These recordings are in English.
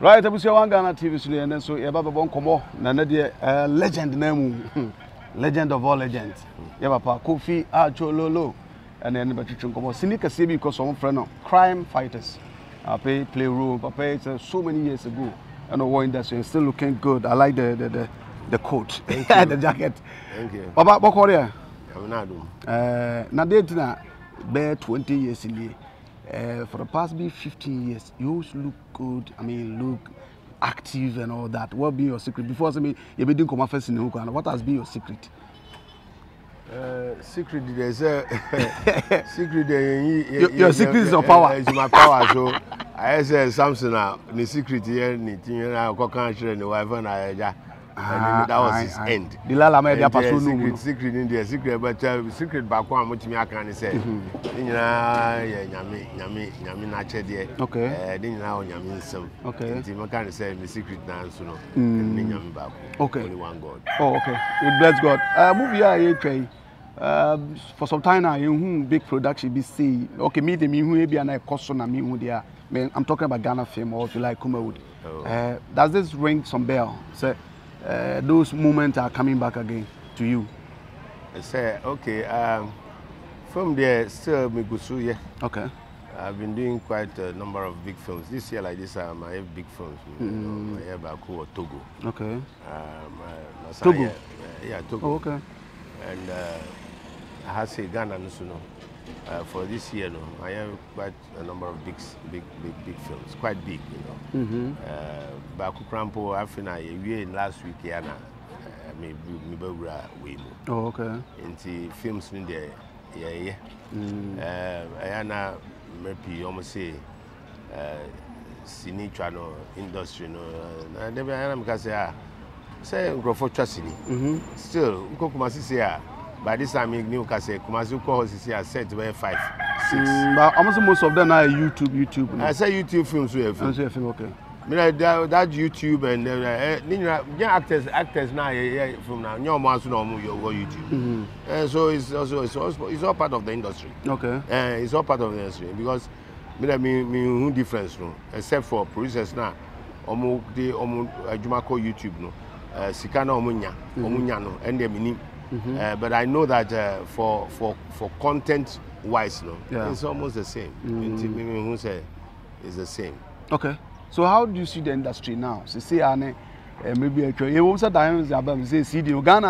Right, I was One Ghana TV, and then so Yababa Bonkomo, Nanadi, a legend name, legend of all legends. Yabapa, Kofi Adjorlolo, and then Bachichunkomo, Sinika Sibi, because of friend of Crime Fighters. I play role, Papa, so many years ago, and the war industry is still looking good. I like the coat, the jacket. Thank you. Papa, what Korea? I'm not doing. Nadetina, bear 20 years in here. For the past 15 years, you look good. I mean, look active and all that. What be your secret? Before I mean, you be doing come first in Ghana. What has been your secret? Secret is secret. Your secret is your power. It's my power. So I say something now. The secret here, the thing I can't share. The wife and I just. And that was his end. The lala made their secret, secret in their secret, but secret back one which me I can say. Okay. Then now Yami some. Okay. I can say the secret now so no. Okay. Only one God. Oh, okay. It bless God. Movie I try. For some time now, you big production be see. Okay, me the me who be an I cost on me who there. I'm talking about Ghana film or if you like Kumawood. Does this ring some bell? So, those moments are coming back again to you. I say, okay, from there, still Migusu, yeah. Okay. I've been doing quite a number of big films. This year, like this, I have big films. You know, I have Baku or Togo. Okay. Togo? Yeah, Togo. Oh, okay. And I have say Ghana, no, so no. For this year, no, I have quite a number of big films, quite big, you know. Baku Krampo, Afina, last week, Yana, maybe oh, okay. In the films in there, yeah. Ayana, maybe almost say, Cine Channel, industry, no, never Ayana because say, Grofo still, Kokumasi say, by this time, you can say, Kumazu calls is here set where 5, 6. But almost most of them are YouTube. I say YouTube films, we have film, okay. That YouTube and actors now from now, you must know YouTube. So it's all part of the industry. Okay. It's all part of the industry because me difference no, except for producers now, Jumako YouTube no, Sikana Omunya no, and they mean. But I know that for content wise, no, yeah. It's almost the same. It's the same. Okay. So how do you see the industry now? So say, maybe Ghana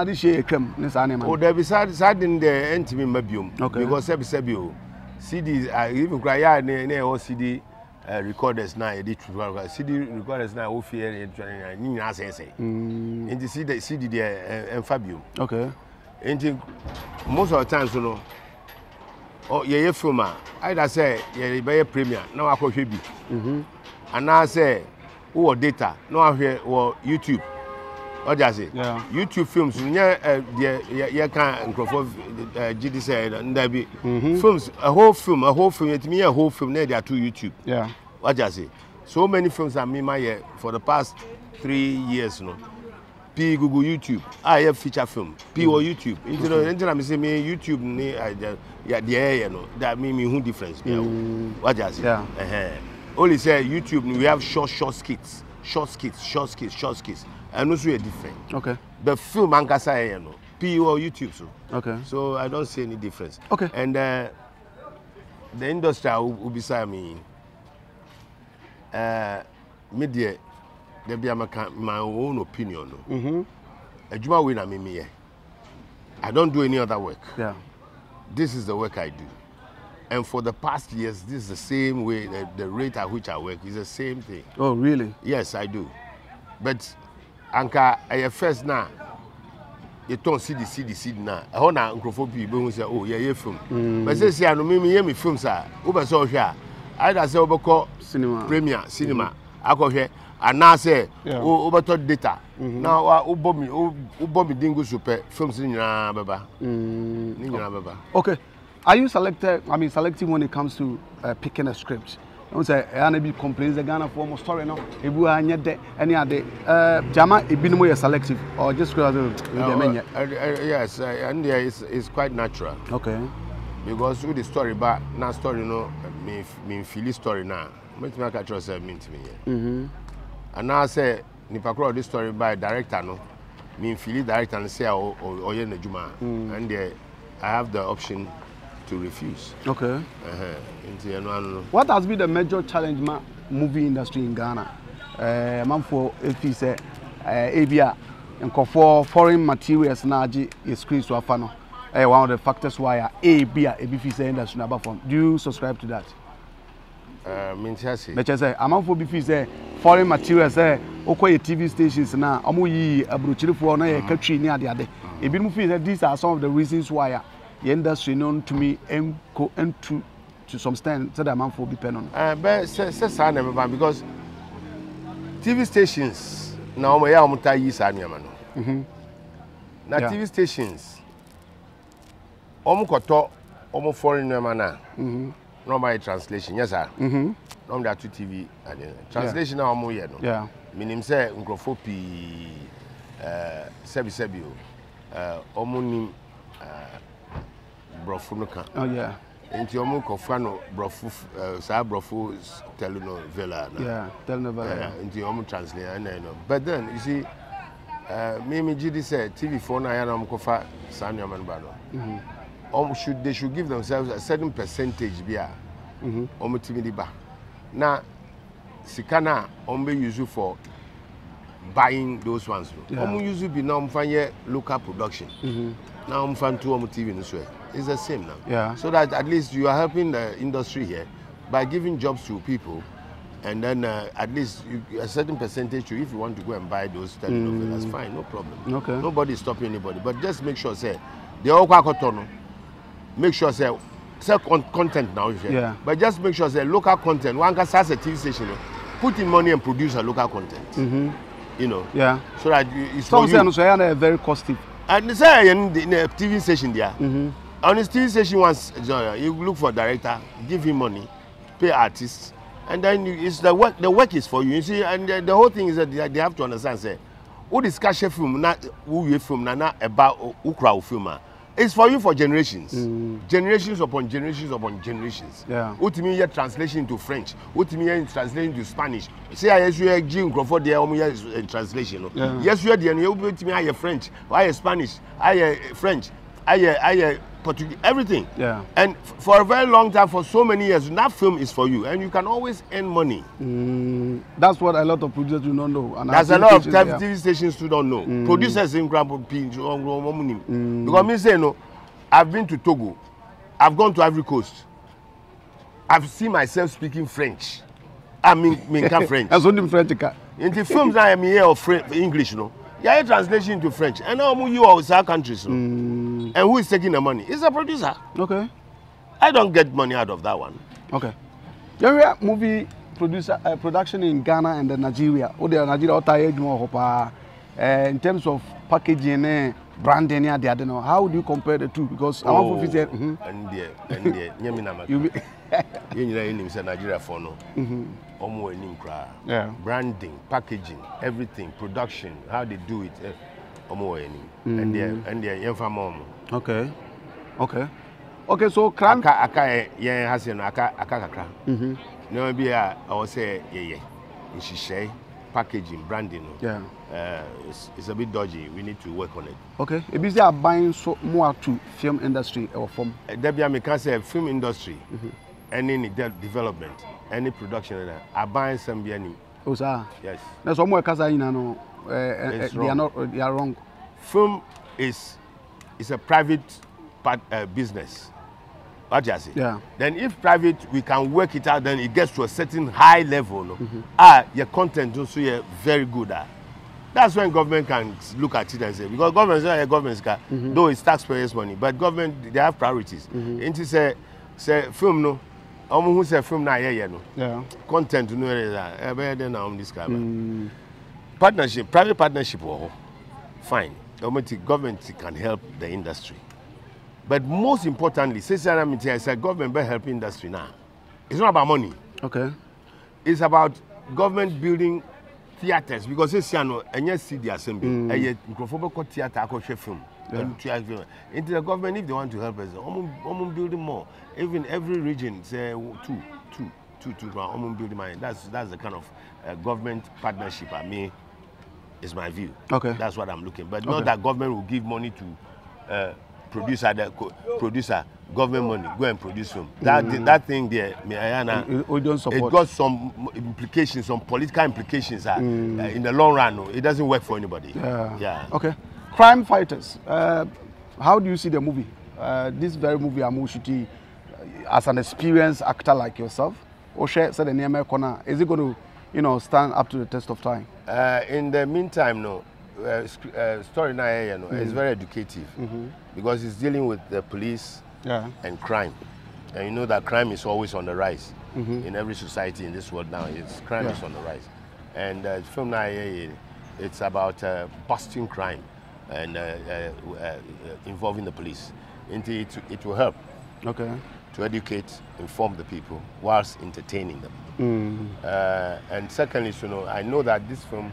this year come. Oh, there besides in the end to me maybe. Okay. Because CDs are even cry ne CD recorders now edit CD recorders now fear in say. And you see the CD there and Fabium. Okay. And most of the times, you know, oh, yeah, film. I say, yeah, buy a premiere. Now I go here. And I say, oh, data. Now I hear or YouTube. What does it? Yeah. YouTube films. Yeah, can't go for GDC and there be films. A whole film. It means a whole film. There are two YouTube. Yeah. What does it? So many films I made my year for the past 3 years now. P Google YouTube, I have feature film. P or YouTube. I'm saying YouTube ne yeah no. That mean me who difference. What does it? Yeah. Only say YouTube we have short skits. And also a different. Okay. The film ankasa yeah no. P or YouTube so. Okay. So I don't see any difference. Okay. And the industry will beside me. Media. There be my own opinion. I don't do any other work. Yeah. This is the work I do. And for the past years, this is the same way, the rate at which I work is the same thing. Oh, really? Yes, I do. But Anka, I first now, you don't see the CD now. I want to say, oh, yeah, film. But say, I don't mean film, sir. I say, cinema. I go here. And now say, over to data. Now, Ubomi Dingo Super, films in Baba. Okay. Are you selective when it comes to picking a script? I would say, I be complains the Ghana for almost story now. If we are any other Jama, it been more selective or just yes, and yeah, it's quite natural. Okay. Because with the story, but now story, you know, me Philly story now. Make me catch yourself mean to me. And now I say, Nipakura, this story by director, no? Me feel director and say, or you Juma. And I have the option to refuse. Okay. What has been the major challenge in the movie industry in Ghana? ABR and for foreign materials now is screen to Afano. One of the factors why ABR ABFC industry number from. Do you subscribe to that? Foreign materials TV stations now. These are some of the reasons why the industry known to me and to some extent that amount for dependent. Because TV stations now we are now TV stations koto foreign no by translation, yes sir. No there two TV translation now mo here no. Yeah. Minim say nkrofo pi sebi omunim brofu no kan. Oh yeah. Nti omu kofa no brofu sa brofu telenovela na. Yeah, telenovela. Nti omu translate and no. But then you see Mimi Gidi said TV for na ya na mkofa Samuel Manbado. They should give themselves a certain percentage beer. Now, Sikana only use you for buying those ones. Use you be now finding local production. Now I'm finding two TV this way. It's the same now. Yeah. So that at least you are helping the industry here by giving jobs to people, and then at least a certain percentage to if you want to go and buy those telenovela, that's fine, no problem. Okay. Nobody's stopping anybody, but just make sure say they all go. Make sure say content now, yeah. But just make sure say local content. One can start a TV station, put in money and produce a local content. You know, yeah. So that it's so for you. So very costly. And say in a TV station there, on this TV station once you look for a director, give him money, pay artists, and then it's the work. The work is for you. You see, and the whole thing is that they have to understand say, who discuss a film, not who you film, not about who crowd filmer. It's for you for generations. Generations upon generations upon generations. Yeah. What mean your translation into French? What mean your translation into Spanish? Say I yes you are Jim Crawford there in translation. Yes you are there you mean I French, I Spanish, I French, I Portuguese, everything. Yeah. And for a very long time, for so many years, that film is for you and you can always earn money. That's what a lot of producers do not know. And that's a lot of TV stations who don't know. Producers in Grand Pinch, because me say no, I've been to Togo, I've gone to Ivory Coast, I've seen myself speaking French. I mean French. That's only French. In the films I am here of English, you know. Yeah, translation into French. And now you are with our countries. So. And who is taking the money? It's a producer. Okay. I don't get money out of that one. Okay. There are movie producer production in Ghana and Nigeria. Oh, the Nigeria in terms of packaging, branding, I don't know. How do you compare the two? Because I want to visit. Nigeria for no. Yeah. Branding, packaging, everything, production, how they do it. And they're informal. Okay. Okay. Okay, so crime. No, I would say, yeah. Packaging, branding. Yeah. It's a bit dodgy. We need to work on it. Okay. If you are buying so more to film industry or film? I can say film industry, any development, any production, I buy some. Oh, sir? Yes. That's what they are wrong. Film is a private part, business. What you say? Yeah. Then if private, we can work it out. Then it gets to a certain high level. No? Your content also you're very good at. That's when government can look at it and say because government is government's car, though it's taxpayers' money, but government they have priorities. And to say film no. Who say film na yeah no. Yeah. Content no that. Then I'm this guy. Partnership, private partnership, fine. Government can help the industry. But most importantly, since I'm here, I said government better help industry now. It's not about money. Okay. It's about government building theaters because this year, and you see the assembly, and you microphobic theater, film. Into the government, if they want to help us, I'm building more. Even every region, say two. two build mine. That's the kind of government partnership I mean is my view. Okay. That's what I'm looking. But not that government will give money to producer, government money, go and produce them. That thing there, we don't support. It got some implications, some political implications in the long run. It doesn't work for anybody. Yeah. Okay. Crime Fighters, how do you see the movie? This very movie, Amushiti, as an experienced actor like yourself, Oshe said the name corner, is it going to, you know, stand up to the test of time? In the meantime, no. Story now, you know, it's very educative because it's dealing with the police and crime, and you know that crime is always on the rise in every society in this world now. It's crime is on the rise, and film now it's about busting crime and involving the police. It will help to educate, inform the people whilst entertaining them. And secondly, you know, I know that this film.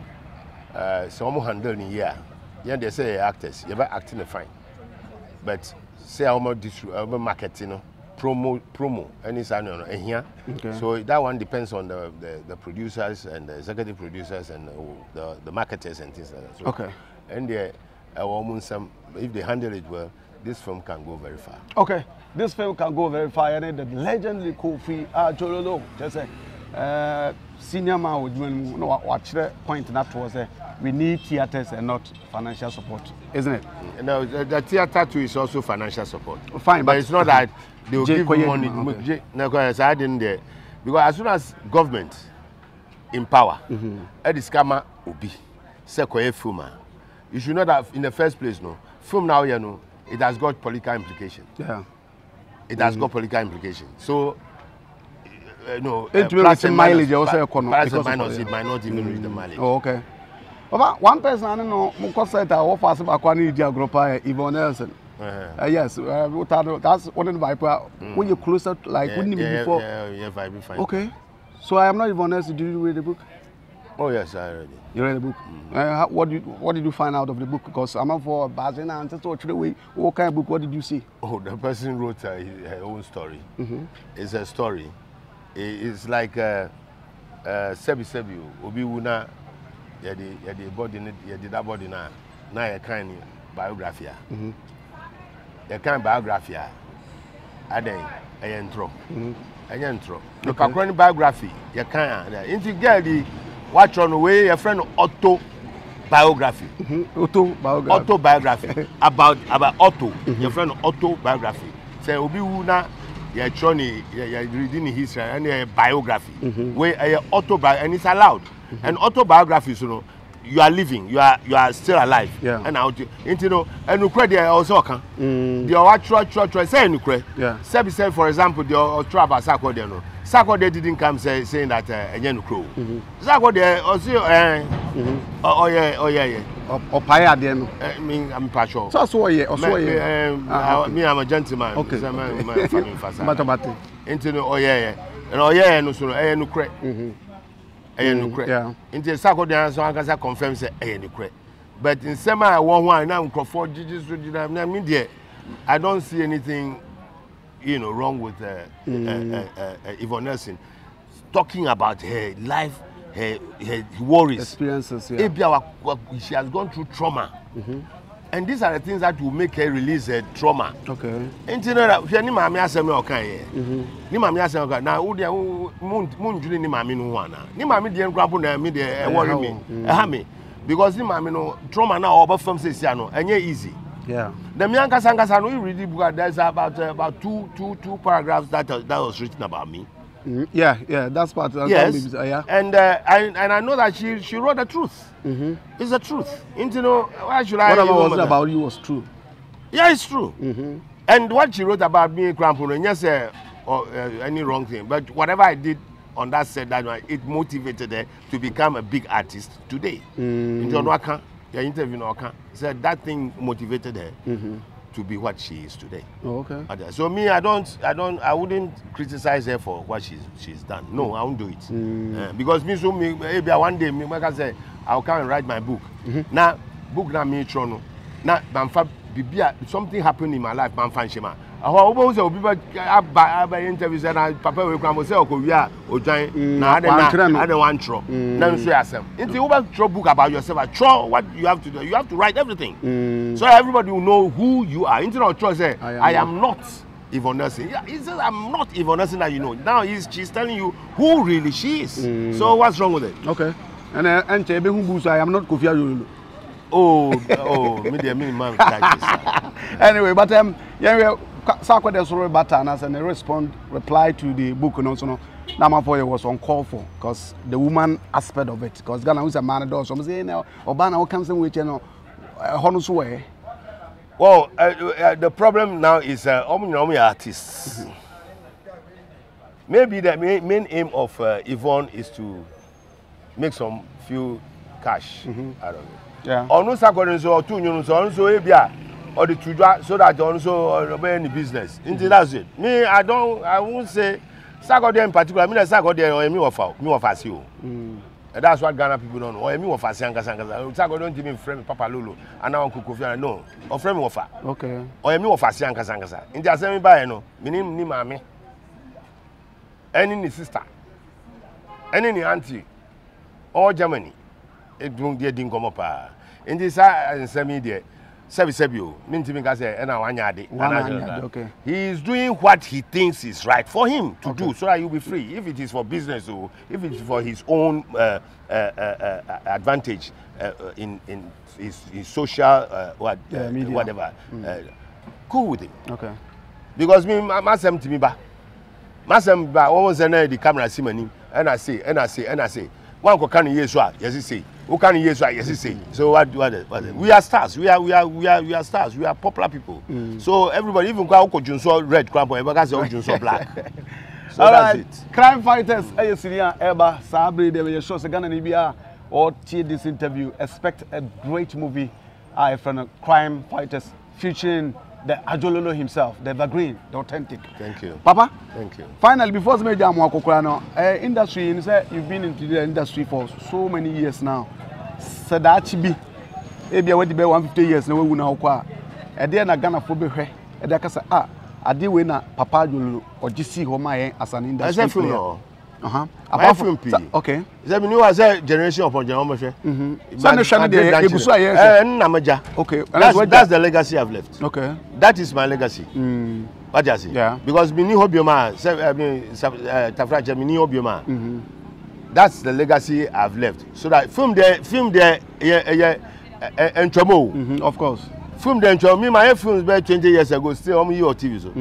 So I'm handling yeah, they say actors, you're acting fine, but say I'm marketing, promo, any here. So that one depends on the producers and the executive producers and the marketers and things like that. So, and if they handle it well, this film can go very far. Okay, this film can go very far, and the legendary Kofi Adjorlolo, just say. Senior man would watch the point that was we need theaters and not financial support, isn't it? No, the theater too is also financial support. Fine, but it's not that they will give money. No, because I didn't there. Because as soon as government in power, Ediscama Obi, Sekoye Fuma, you should know that in the first place, no, film now, you know, it has got political implication. Yeah. It has got political implication. So, no, mileage also minus it might not even reach the mileage. Oh, okay. One person I don't know, Yvonne Nelson. Yes, that's one of the people. When you're closer, like wouldn't even before. Fine. Okay. So I am not Yvonne Nelson. Did you read the book? Oh yes, I read it. You read the book. What did you find out of the book? Because I'm not for Bazina and just watch the way. What kind of book? What did you see? Oh, the person wrote her own story. It's a story. It's like sebi obi wuna yadi body yadi da body na ya kind biography ya kind biography aden eye entro the background biography ya kind into girl the watch on way your friend Otto biography autobiography about Otto your friend autobiography say obi wuna. You're reading history and a biography, where autobiography, and it's allowed. And autobiographies, you know, you are living, you are still alive. Yeah. And out, you know, and Ukraine, they also can. They are try say in Ukraine. Yeah. Say for example, they are travel Sako. They know Sako. They didn't come saying that again Ukraine. Sako they also oh yeah. I mean, I'm partial. So, I'm a gentleman. Okay. Mathematics. And no, crack. Yeah. Into Sako dance, I can confirm, say, but in semi, one, I'm Crawford, I mean, I don't see anything, you know, wrong with Yvonne Nelson talking about her life. Her worries, experiences. She has gone through trauma, and these are the things that will make her release her trauma. Okay. Because trauma now about film says and easy. Yeah. The Mianka we read book. There's about two paragraphs that was written about me. Yeah, that's part. Yes, and I know that she wrote the truth. It's the truth. You know, why should I? Whatever was about you was true. Yeah, it's true. And what she wrote about me, Crampono, yes, or any wrong thing. But whatever I did on that set, that it motivated her to become a big artist today. John Waka, your interview, Waka said that thing motivated her. To be what she is today. Oh, okay. So me, I wouldn't criticize her for what she's done. No, I won't do it. Because me, so me, maybe one day me, like I say, I'll come and write my book. Now book na me trono. Now something happened in my life. book about yourself. Draw what you have to do. You have to write everything. So everybody will know who you are. Internet trust say, I am not Yvonne Nelson. Yeah, he says, I'm not Yvonne Nelson that you know. Now she's telling you who really she is. So what's wrong with it? Okay. And I am not Kofi Adjorlolo. Oh, me man. Anyway, but yeah, Sakwa the story batters and they reply to the book and also Namafoye was uncalled for because the woman aspect of it. Because Ghana was a man door, so I'm saying now Obana comes in with Honosway. Well, the problem now is artists. Maybe the main aim of Yvonne is to make some few cash out of it. Yeah. Or the children, so that also be any business. That's it. Me, I won't say Saturday in particular. I mean, Saturday or me offer, me offers you. And that's what Ghana people don't know. Or me offers Saturday. Saturday don't give me friend Papa Lulu and now Uncle Kofi. No, or friend me offer. Okay. Or me offers Saturday. In the same way, no. Me ni mama, any ni sister, any ni auntie, all Germany. It don't come up. In this same day. He is doing what he thinks is right for him to do, so that you'll be free. If it is for business or if it's for his own advantage in his social whatever, cool with him. Okay. Because me, masem to me ba, almost the camera see me, and I say. One can yes, he say. Who can yes, he say. So what? We are stars. We are stars. We are popular people. So everybody, even Junso red, Crampo, Junso black. So all that's right. It. Crime Fighters, Ayesinia, Eba, Sabri, the show Sagana Nibia, or tear this interview. Expect a great movie from Crime Fighters featuring the Adjorlolo himself, the evergreen, the authentic. Thank you. Papa? Thank you. Finally, before we jam industry, you've been into the industry for so many years now. Sadachibi. Maybe I went to be 150 years now. We now kwa. And then I gonna forget. And I can say, I did win a Papa Adjorlolo or GC Homae as an industry player. Apart from P. Okay. That means you as a generation upon generation. So no shame there. Okay. That's the legacy I've left. Okay. That is my legacy. What does it? Yeah. Because mini hobioma, I mean, tafraja mini hobioma. That's the legacy I've left. So that film there, and trouble. Of course. Film then me my films by 20 years ago still on your TV so.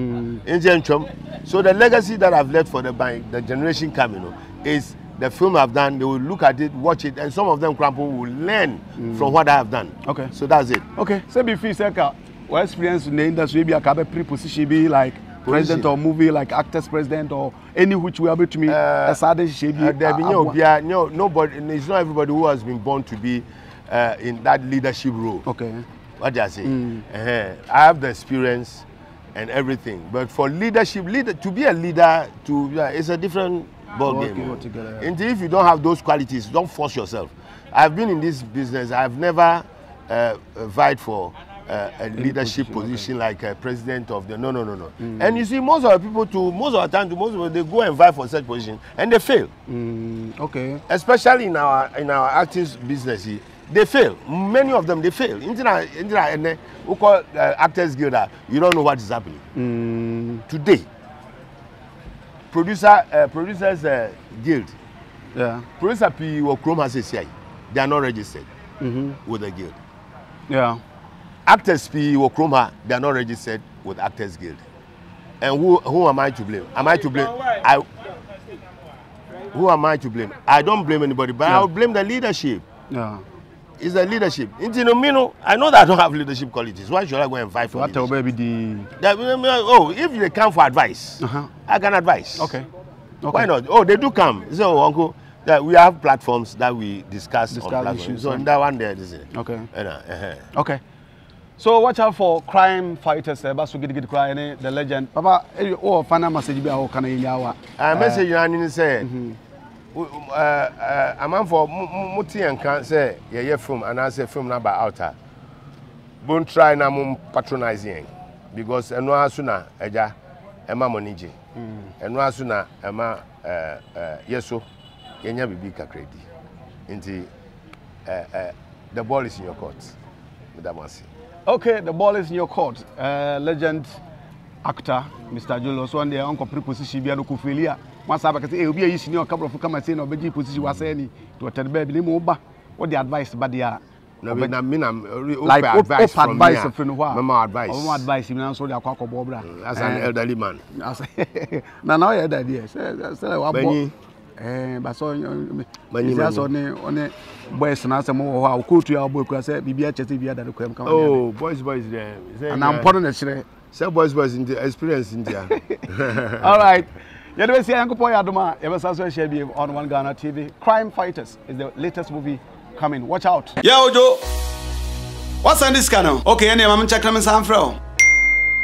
So the legacy that I've left for the generation coming is the film I've done. They will look at it, watch it, and some of them Crampo will learn from what I have done. Okay. So that's it. Okay. So before Seka, what experience in the industry be a pre-position be like president or movie like actors president or any which way to me nobody, it's not everybody who has been born to be in that leadership role. Okay. What do I say? I have the experience and everything, but for leadership, to be a leader, it's a different ball game. Indeed, if you don't have those qualities, don't force yourself. I've been in this business. I've never vied for a leadership position like a president of the no. And you see, most of the people, they go and vie for such position and they fail. Okay. Especially in our acting business. They fail. Many of them, they fail. We call Actors Guild, you don't know what is happening. Today, Producers Guild, Producer P or Chrome has a CI. They are not registered with the Guild. Yeah. Actors P or Chrome, they are not registered with Actors Guild. And who am I to blame? Am I to blame? Who am I to blame? I don't blame anybody, but I'll blame the leadership. Yeah. It's a leadership. I know that I don't have leadership qualities. Why should I go and fight for if they come for advice, I can advise. Okay. Why not? They do come. So, uncle, that we have platforms that we discuss on platforms. So, that one there, this is it. Okay. Okay. So, watch out for Crime Fighters. The legend. Papa, final message message you say. I'm for Muti and can't say, yeah, film, and I say, film number outer. Don't try now patronizing. because eno asuna eja ema monije eno asuna ema yeso yenya bibi kakredi nti the ball is in your court madamasi. Okay, the ball is in your court. Legend actor Mr. Adjorlolo so and the uncle preposition bia no kufelia masaba kete e obi ayi senior kabrofu kama say na obeji position wasa ni to atadba bi ni mo ba what the advice ba dia. No, but I mean, like advice from advice here. Mama advice. Mama advice. You know, so they are quite cobra. As an elderly man. Now you elderly. But so you just on boys now say more how cool to your boy because say BBA chassis BBA that come. Oh, boys there. And I'm putting it straight. Say boys in the experience in there. All right. You don't see Uncle Boy Aduma. You must share be on One Ghana TV. Crime Fighters is the latest movie. Come in, watch out. Yo, Joe. What's on this channel? Okay, any mama check them in San Fro.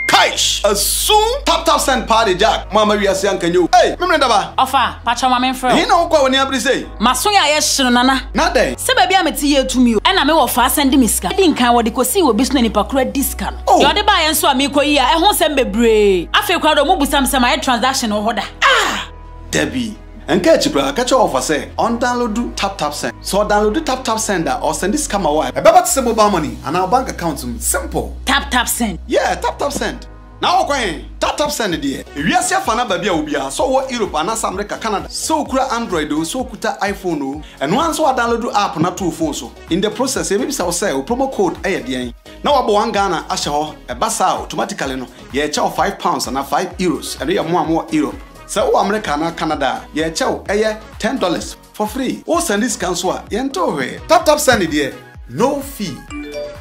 Kaish, assume TapTapSend party jack. Mama, we are saying can you? Hey, remember that? Offer, patch your mama in Fro. You know what we need to say? Masunya yeshiro nana. Nade. Se baby ameti ye to me. Ena me offer sendi miska. Edi nkan wadi kosi we business ni pakure discount. Oh. Yode ba yenso ami ko iya. Ehon sembebre. Afi kwa do mu busam sama e transaction order. Ah, Debbie. And catch bro, catch your offer say on download TapTapSend. So download TapTapSend or send this camera wire. A baby to mobile money and our bank account simple. TapTapSend. Yeah, TapTapSend. Now okay, TapTapSend there. We are seeing fana baby ubia. So what Europe and America, Canada. So kura Android o, so kuta iPhone o. And once we download app na two phones so. In the process, maybe say we promo code ayedian. Now we One Ghana asho. A basa automatically no. Yeah, chow £5 and €5. And we are more Europe. So America and Canada, yeah, chow, $10 for free. Oh, send this cancel. TapTapSend it here. No fee.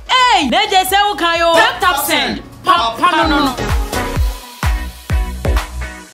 Hey, they just say okay, TapTapSend. Papa no.